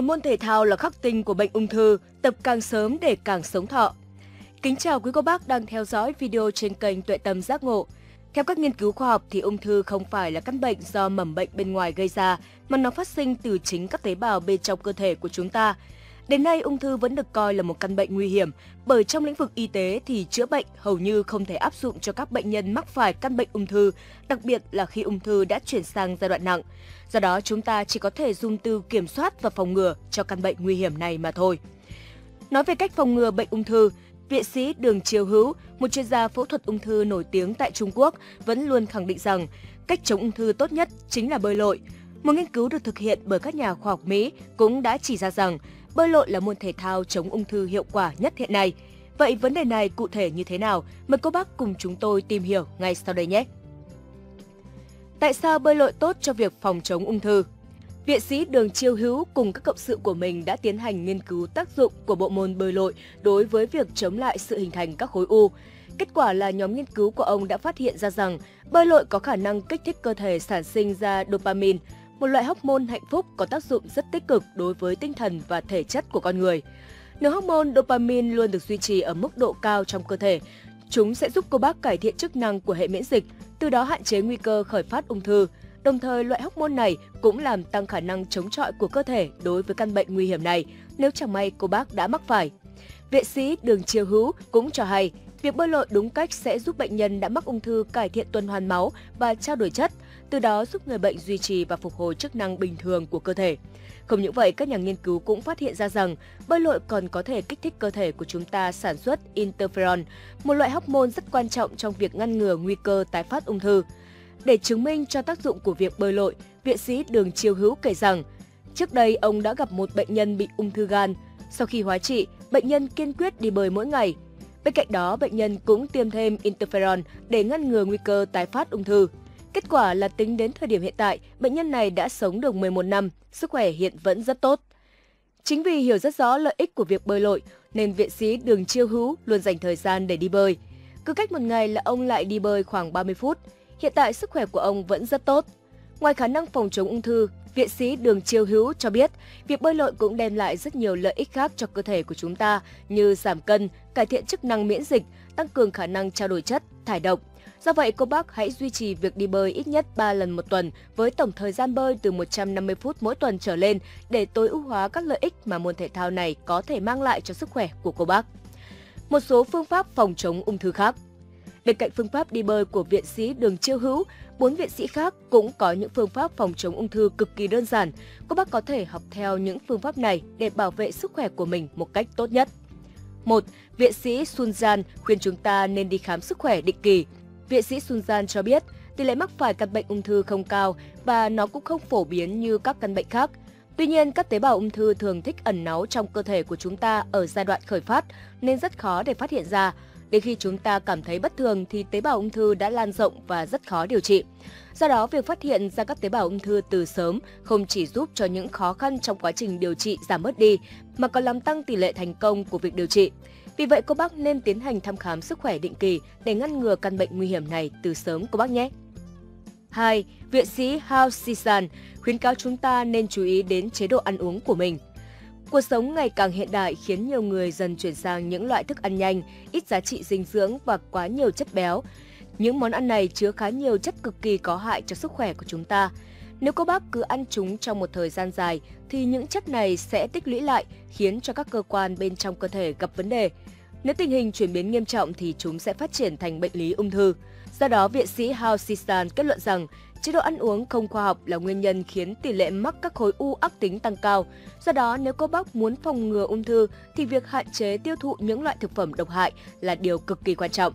một môn thể thao là khắc tinh của bệnh ung thư, tập càng sớm để càng sống thọ. Kính chào quý cô bác đang theo dõi video trên kênh Tuệ Tâm Giác Ngộ. Theo các nghiên cứu khoa học thì ung thư không phải là căn bệnh do mầm bệnh bên ngoài gây ra, mà nó phát sinh từ chính các tế bào bên trong cơ thể của chúng ta. Đến nay, ung thư vẫn được coi là một căn bệnh nguy hiểm, bởi trong lĩnh vực y tế thì chữa bệnh hầu như không thể áp dụng cho các bệnh nhân mắc phải căn bệnh ung thư, đặc biệt là khi ung thư đã chuyển sang giai đoạn nặng. Do đó, chúng ta chỉ có thể dùng từ kiểm soát và phòng ngừa cho căn bệnh nguy hiểm này mà thôi. Nói về cách phòng ngừa bệnh ung thư, Viện sĩ Đường Triều Hữu, một chuyên gia phẫu thuật ung thư nổi tiếng tại Trung Quốc, vẫn luôn khẳng định rằng cách chống ung thư tốt nhất chính là bơi lội. Một nghiên cứu được thực hiện bởi các nhà khoa học Mỹ cũng đã chỉ ra rằng bơi lội là môn thể thao chống ung thư hiệu quả nhất hiện nay. Vậy vấn đề này cụ thể như thế nào? Mời cô bác cùng chúng tôi tìm hiểu ngay sau đây nhé! Tại sao bơi lội tốt cho việc phòng chống ung thư? Viện sĩ Đường Triều Hữu cùng các cộng sự của mình đã tiến hành nghiên cứu tác dụng của bộ môn bơi lội đối với việc chống lại sự hình thành các khối u. Kết quả là nhóm nghiên cứu của ông đã phát hiện ra rằng bơi lội có khả năng kích thích cơ thể sản sinh ra dopamine, một loại hormone hạnh phúc có tác dụng rất tích cực đối với tinh thần và thể chất của con người. Nếu hormone dopamine luôn được duy trì ở mức độ cao trong cơ thể, chúng sẽ giúp cô bác cải thiện chức năng của hệ miễn dịch, từ đó hạn chế nguy cơ khởi phát ung thư. Đồng thời, loại hormone này cũng làm tăng khả năng chống chọi của cơ thể đối với căn bệnh nguy hiểm này, nếu chẳng may cô bác đã mắc phải. Viện sĩ Đường Triều Hữu cũng cho hay, việc bơi lội đúng cách sẽ giúp bệnh nhân đã mắc ung thư cải thiện tuần hoàn máu và trao đổi chất, từ đó giúp người bệnh duy trì và phục hồi chức năng bình thường của cơ thể. Không những vậy, các nhà nghiên cứu cũng phát hiện ra rằng bơi lội còn có thể kích thích cơ thể của chúng ta sản xuất interferon, một loại hormone rất quan trọng trong việc ngăn ngừa nguy cơ tái phát ung thư. Để chứng minh cho tác dụng của việc bơi lội, viện sĩ Đường Triều Hữu kể rằng trước đây ông đã gặp một bệnh nhân bị ung thư gan. Sau khi hóa trị, bệnh nhân kiên quyết đi bơi mỗi ngày. Bên cạnh đó, bệnh nhân cũng tiêm thêm interferon để ngăn ngừa nguy cơ tái phát ung thư. Kết quả là tính đến thời điểm hiện tại, bệnh nhân này đã sống được 11 năm, sức khỏe hiện vẫn rất tốt. Chính vì hiểu rất rõ lợi ích của việc bơi lội, nên viện sĩ Đường Triều Hữu luôn dành thời gian để đi bơi. Cứ cách một ngày là ông lại đi bơi khoảng 30 phút. Hiện tại sức khỏe của ông vẫn rất tốt. Ngoài khả năng phòng chống ung thư, viện sĩ Đường Triều Hữu cho biết việc bơi lội cũng đem lại rất nhiều lợi ích khác cho cơ thể của chúng ta như giảm cân, cải thiện chức năng miễn dịch, tăng cường khả năng trao đổi chất, thải độc. Do vậy, cô bác hãy duy trì việc đi bơi ít nhất 3 lần một tuần với tổng thời gian bơi từ 150 phút mỗi tuần trở lên để tối ưu hóa các lợi ích mà môn thể thao này có thể mang lại cho sức khỏe của cô bác. Một số phương pháp phòng chống ung thư khác. Bên cạnh phương pháp đi bơi của viện sĩ Đường Triều Hữu, 4 viện sĩ khác cũng có những phương pháp phòng chống ung thư cực kỳ đơn giản. Các bác có thể học theo những phương pháp này để bảo vệ sức khỏe của mình một cách tốt nhất. 1. Viện sĩ Sun Jan khuyên chúng ta nên đi khám sức khỏe định kỳ. Viện sĩ Sun Jan cho biết tỷ lệ mắc phải căn bệnh ung thư không cao và nó cũng không phổ biến như các căn bệnh khác. Tuy nhiên, các tế bào ung thư thường thích ẩn náu trong cơ thể của chúng ta ở giai đoạn khởi phát nên rất khó để phát hiện ra. Đến khi chúng ta cảm thấy bất thường thì tế bào ung thư đã lan rộng và rất khó điều trị. Do đó, việc phát hiện ra các tế bào ung thư từ sớm không chỉ giúp cho những khó khăn trong quá trình điều trị giảm bớt đi, mà còn làm tăng tỷ lệ thành công của việc điều trị. Vì vậy, cô bác nên tiến hành thăm khám sức khỏe định kỳ để ngăn ngừa căn bệnh nguy hiểm này từ sớm cô bác nhé. 2. Viện sĩ Hao Xizan khuyến cáo chúng ta nên chú ý đến chế độ ăn uống của mình. Cuộc sống ngày càng hiện đại khiến nhiều người dần chuyển sang những loại thức ăn nhanh, ít giá trị dinh dưỡng và quá nhiều chất béo. Những món ăn này chứa khá nhiều chất cực kỳ có hại cho sức khỏe của chúng ta. Nếu cô bác cứ ăn chúng trong một thời gian dài thì những chất này sẽ tích lũy lại khiến cho các cơ quan bên trong cơ thể gặp vấn đề. Nếu tình hình chuyển biến nghiêm trọng thì chúng sẽ phát triển thành bệnh lý ung thư. Do đó, viện sĩ Hao Xizan kết luận rằng chế độ ăn uống không khoa học là nguyên nhân khiến tỷ lệ mắc các khối u ác tính tăng cao. Do đó, nếu cô bác muốn phòng ngừa ung thư thì việc hạn chế tiêu thụ những loại thực phẩm độc hại là điều cực kỳ quan trọng.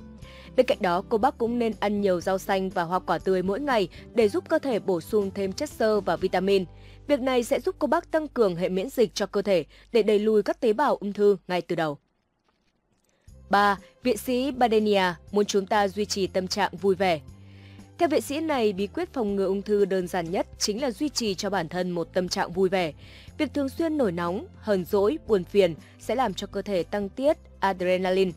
Bên cạnh đó, cô bác cũng nên ăn nhiều rau xanh và hoa quả tươi mỗi ngày để giúp cơ thể bổ sung thêm chất xơ và vitamin. Việc này sẽ giúp cô bác tăng cường hệ miễn dịch cho cơ thể để đẩy lùi các tế bào ung thư ngay từ đầu. 3. Viện sĩ Badenia muốn chúng ta duy trì tâm trạng vui vẻ. Theo viện sĩ này, bí quyết phòng ngừa ung thư đơn giản nhất chính là duy trì cho bản thân một tâm trạng vui vẻ. Việc thường xuyên nổi nóng, hờn dỗi, buồn phiền sẽ làm cho cơ thể tăng tiết adrenaline.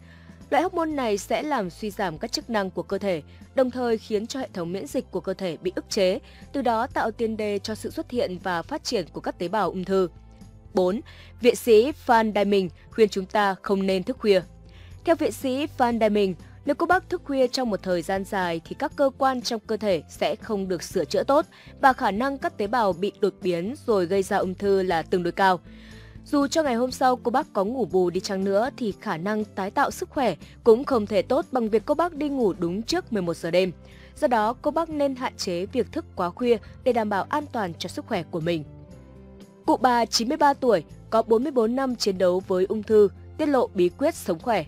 Loại hormone này sẽ làm suy giảm các chức năng của cơ thể, đồng thời khiến cho hệ thống miễn dịch của cơ thể bị ức chế, từ đó tạo tiền đề cho sự xuất hiện và phát triển của các tế bào ung thư. 4. Viện sĩ Phan Đài Minh khuyên chúng ta không nên thức khuya. Theo viện sĩ Phan Đài Minh, nếu cô bác thức khuya trong một thời gian dài thì các cơ quan trong cơ thể sẽ không được sửa chữa tốt và khả năng các tế bào bị đột biến rồi gây ra ung thư là tương đối cao. Dù cho ngày hôm sau cô bác có ngủ bù đi chăng nữa thì khả năng tái tạo sức khỏe cũng không thể tốt bằng việc cô bác đi ngủ đúng trước 11 giờ đêm. Do đó, cô bác nên hạn chế việc thức quá khuya để đảm bảo an toàn cho sức khỏe của mình. Cụ bà 93 tuổi, có 44 năm chiến đấu với ung thư, tiết lộ bí quyết sống khỏe.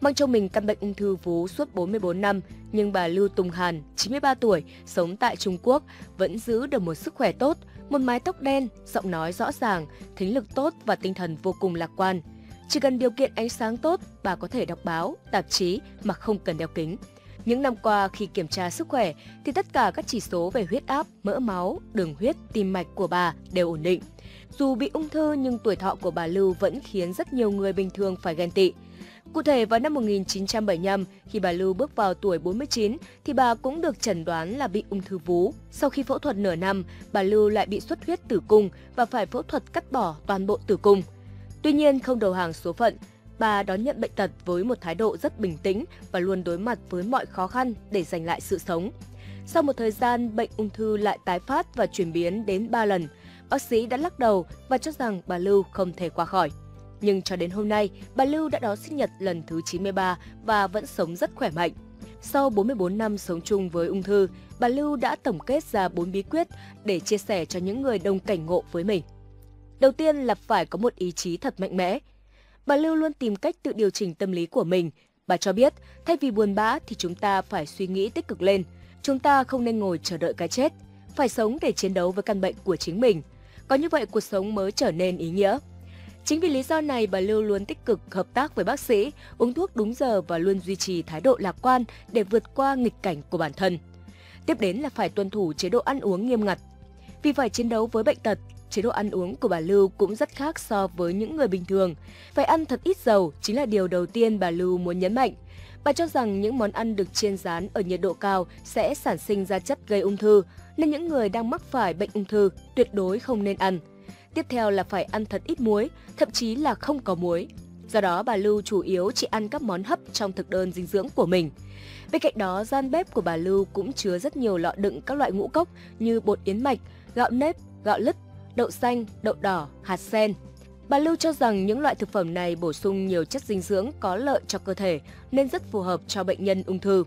Mang trong mình căn bệnh ung thư vú suốt 44 năm, nhưng bà Lưu Tùng Hàn, 93 tuổi, sống tại Trung Quốc, vẫn giữ được một sức khỏe tốt, một mái tóc đen, giọng nói rõ ràng, thính lực tốt và tinh thần vô cùng lạc quan. Chỉ cần điều kiện ánh sáng tốt, bà có thể đọc báo, tạp chí mà không cần đeo kính. Những năm qua, khi kiểm tra sức khỏe thì tất cả các chỉ số về huyết áp, mỡ máu, đường huyết, tim mạch của bà đều ổn định. Dù bị ung thư nhưng tuổi thọ của bà Lưu vẫn khiến rất nhiều người bình thường phải ghen tị. Cụ thể, vào năm 1975, khi bà Lưu bước vào tuổi 49 thì bà cũng được chẩn đoán là bị ung thư vú. Sau khi phẫu thuật nửa năm, bà Lưu lại bị xuất huyết tử cung và phải phẫu thuật cắt bỏ toàn bộ tử cung. Tuy nhiên, không đầu hàng số phận, bà đón nhận bệnh tật với một thái độ rất bình tĩnh và luôn đối mặt với mọi khó khăn để giành lại sự sống. Sau một thời gian, bệnh ung thư lại tái phát và chuyển biến đến 3 lần. Bác sĩ đã lắc đầu và cho rằng bà Lưu không thể qua khỏi. Nhưng cho đến hôm nay, bà Lưu đã đón sinh nhật lần thứ 93 và vẫn sống rất khỏe mạnh. Sau 44 năm sống chung với ung thư, bà Lưu đã tổng kết ra 4 bí quyết để chia sẻ cho những người đồng cảnh ngộ với mình. Đầu tiên là phải có một ý chí thật mạnh mẽ. Bà Lưu luôn tìm cách tự điều chỉnh tâm lý của mình. Bà cho biết, thay vì buồn bã thì chúng ta phải suy nghĩ tích cực lên. Chúng ta không nên ngồi chờ đợi cái chết, phải sống để chiến đấu với căn bệnh của chính mình. Có như vậy cuộc sống mới trở nên ý nghĩa. Chính vì lý do này, bà Lưu luôn tích cực hợp tác với bác sĩ, uống thuốc đúng giờ và luôn duy trì thái độ lạc quan để vượt qua nghịch cảnh của bản thân. Tiếp đến là phải tuân thủ chế độ ăn uống nghiêm ngặt. Vì phải chiến đấu với bệnh tật, chế độ ăn uống của bà Lưu cũng rất khác so với những người bình thường. Phải ăn thật ít dầu chính là điều đầu tiên bà Lưu muốn nhấn mạnh. Bà cho rằng những món ăn được chiên rán ở nhiệt độ cao sẽ sản sinh ra chất gây ung thư, nên những người đang mắc phải bệnh ung thư tuyệt đối không nên ăn. Tiếp theo là phải ăn thật ít muối, thậm chí là không có muối. Do đó, bà Lưu chủ yếu chỉ ăn các món hấp trong thực đơn dinh dưỡng của mình. Bên cạnh đó, gian bếp của bà Lưu cũng chứa rất nhiều lọ đựng các loại ngũ cốc như bột yến mạch, gạo nếp, gạo lứt, đậu xanh, đậu đỏ, hạt sen. Bà Lưu cho rằng những loại thực phẩm này bổ sung nhiều chất dinh dưỡng có lợi cho cơ thể nên rất phù hợp cho bệnh nhân ung thư.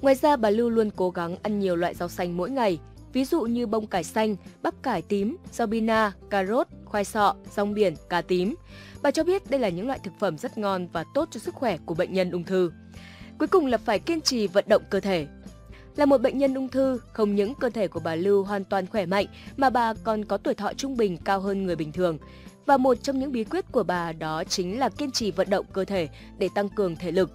Ngoài ra, bà Lưu luôn cố gắng ăn nhiều loại rau xanh mỗi ngày. Ví dụ như bông cải xanh, bắp cải tím, rau bina, cà rốt, khoai sọ, rong biển, cá tím. Bà cho biết đây là những loại thực phẩm rất ngon và tốt cho sức khỏe của bệnh nhân ung thư. Cuối cùng là phải kiên trì vận động cơ thể. Là một bệnh nhân ung thư, không những cơ thể của bà Lưu hoàn toàn khỏe mạnh mà bà còn có tuổi thọ trung bình cao hơn người bình thường. Và một trong những bí quyết của bà đó chính là kiên trì vận động cơ thể để tăng cường thể lực.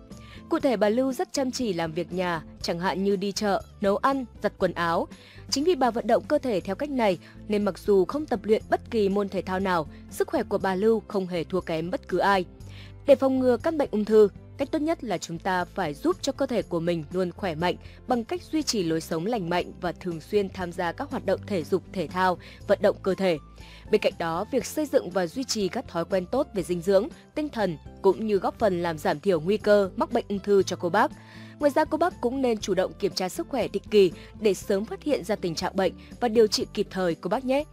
Cụ thể, bà Lưu rất chăm chỉ làm việc nhà, chẳng hạn như đi chợ, nấu ăn, giặt quần áo. Chính vì bà vận động cơ thể theo cách này nên mặc dù không tập luyện bất kỳ môn thể thao nào, sức khỏe của bà Lưu không hề thua kém bất cứ ai. Để phòng ngừa căn bệnh ung thư, cách tốt nhất là chúng ta phải giúp cho cơ thể của mình luôn khỏe mạnh bằng cách duy trì lối sống lành mạnh và thường xuyên tham gia các hoạt động thể dục thể thao, vận động cơ thể. Bên cạnh đó, việc xây dựng và duy trì các thói quen tốt về dinh dưỡng, tinh thần cũng như góp phần làm giảm thiểu nguy cơ mắc bệnh ung thư cho cô bác. Ngoài ra, cô bác cũng nên chủ động kiểm tra sức khỏe định kỳ để sớm phát hiện ra tình trạng bệnh và điều trị kịp thời cô bác nhé.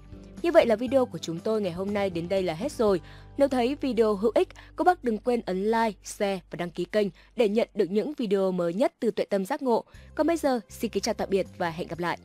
Như vậy là video của chúng tôi ngày hôm nay đến đây là hết rồi. Nếu thấy video hữu ích, các bác đừng quên ấn like, share và đăng ký kênh để nhận được những video mới nhất từ Tuệ Tâm Giác Ngộ. Còn bây giờ, xin kính chào tạm biệt và hẹn gặp lại!